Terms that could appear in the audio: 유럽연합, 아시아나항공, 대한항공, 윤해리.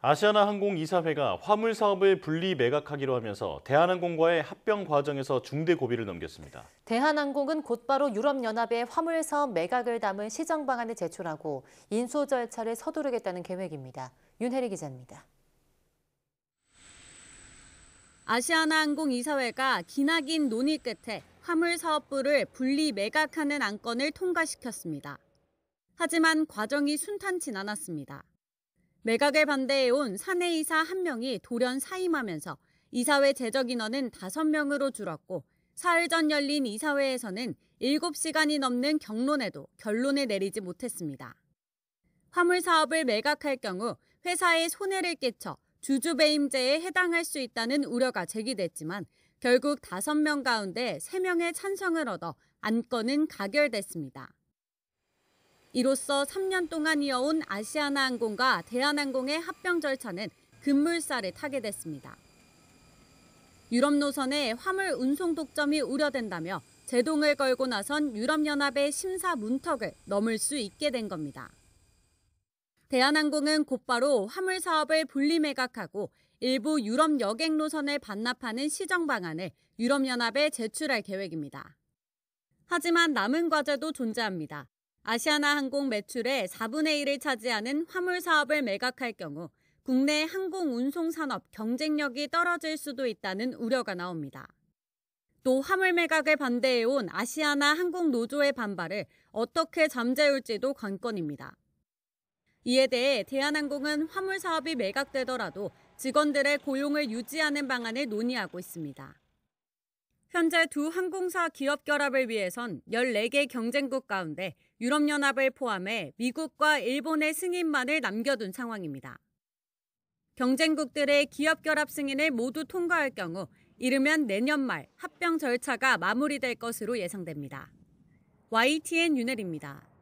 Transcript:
아시아나항공 이사회가 화물 사업을 분리 매각하기로 하면서 대한항공과의 합병 과정에서 중대 고비를 넘겼습니다. 대한항공은 곧바로 유럽연합에 화물 사업 매각을 담은 시정 방안을 제출하고 인수 절차를 서두르겠다는 계획입니다. 윤해리 기자입니다. 아시아나항공 이사회가 기나긴 논의 끝에 화물 사업부를 분리 매각하는 안건을 통과시켰습니다. 하지만 과정이 순탄치 않았습니다. 매각에 반대해온 사내 이사 1명이 돌연 사임하면서 이사회 재적 인원은 5명으로 줄었고, 사흘 전 열린 이사회에서는 7시간이 넘는 격론에도 결론을 내리지 못했습니다. 화물 사업을 매각할 경우 회사에 손해를 끼쳐 주주 배임죄에 해당할 수 있다는 우려가 제기됐지만 결국 5명 가운데 3명의 찬성을 얻어 안건은 가결됐습니다. 이로써 3년 동안 이어온 아시아나항공과 대한항공의 합병 절차는 급물살을 타게 됐습니다. 유럽 노선의 화물 운송 독점이 우려된다며 제동을 걸고 나선 유럽연합의 심사 문턱을 넘을 수 있게 된 겁니다. 대한항공은 곧바로 화물 사업을 분리 매각하고 일부 유럽 여객 노선을 반납하는 시정 방안을 유럽연합에 제출할 계획입니다. 하지만 남은 과제도 존재합니다. 아시아나항공 매출의 4분의 1을 차지하는 화물 사업을 매각할 경우 국내 항공 운송 산업 경쟁력이 떨어질 수도 있다는 우려가 나옵니다. 또 화물 매각에 반대해온 아시아나항공 노조의 반발을 어떻게 잠재울지도 관건입니다. 이에 대해 대한항공은 화물 사업이 매각되더라도 직원들의 고용을 유지하는 방안을 논의하고 있습니다. 현재 두 항공사 기업 결합을 위해선 14개 경쟁국 가운데 유럽연합을 포함해 미국과 일본의 승인만을 남겨둔 상황입니다. 경쟁국들의 기업 결합 승인을 모두 통과할 경우 이르면 내년 말 합병 절차가 마무리될 것으로 예상됩니다. YTN 윤해리입니다.